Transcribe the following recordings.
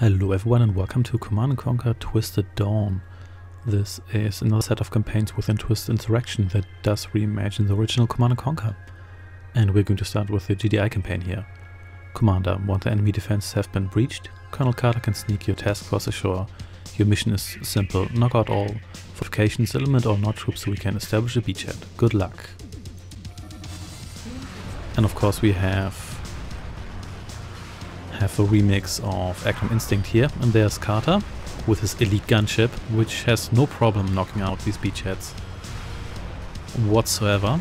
Hello everyone and welcome to Command & Conquer Twisted Dawn. This is another set of campaigns within Twisted Insurrection that does reimagine the original Command & Conquer. And we're going to start with the GDI campaign here. Commander, once the enemy defenses have been breached, Colonel Carter can sneak your task force ashore. Your mission is simple, knock out all fortifications, eliminate all non-troops so we can establish a beachhead. Good luck. And of course we have a remix of Act of Instinct here, and there's Carter with his elite gunship, which has no problem knocking out these beachheads whatsoever.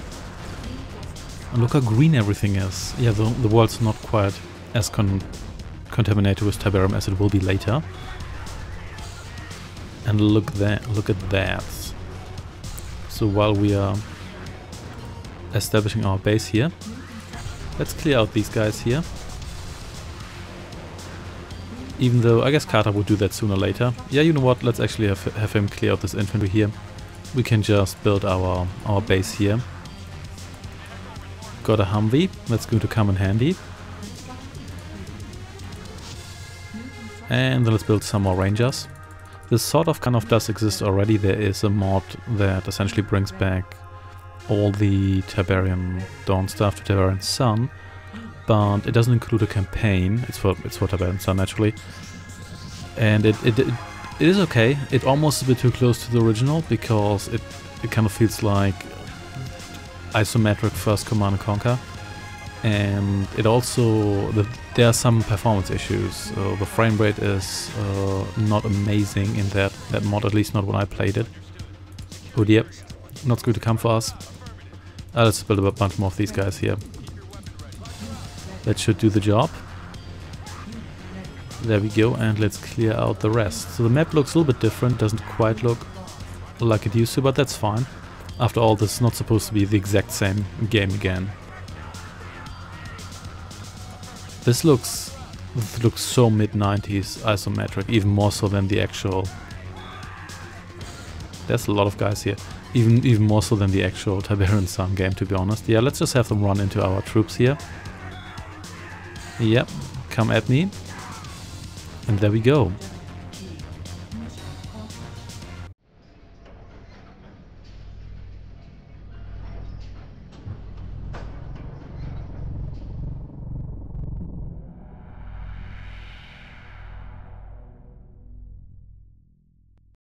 And look how green everything is. Yeah, the world's not quite as contaminated with Tiberium as it will be later. And look at that. So while we are establishing our base here, let's clear out these guys here. Even though I guess Carter would do that sooner or later. Yeah, you know what, let's actually have him clear out this infantry here. We can just build our base here. Got a Humvee, that's going to come in handy. And then let's build some more Rangers. This sort of kind of does exist already. There is a mod that essentially brings back all the Tiberian Dawn stuff to Tiberian Sun, but it doesn't include a campaign. It's for Tiberian Sun, naturally. And it is okay. It almost is a bit too close to the original because it kind of feels like isometric first Command & Conquer. And it also, there are some performance issues. The frame rate is not amazing in that mod, at least not when I played it. Oh dear, not going to come for us. Let's build a bunch more of these guys here. That should do the job. There we go, and let's clear out the rest. So the map looks a little bit different, doesn't quite look like it used to, but that's fine. After all, this is not supposed to be the exact same game again. This looks so mid-90s isometric, even more so than the actual... There's a lot of guys here. Even more so than the actual Tiberian Sun game, to be honest. Yeah, let's just have them run into our troops here. Yep, come at me. And there we go.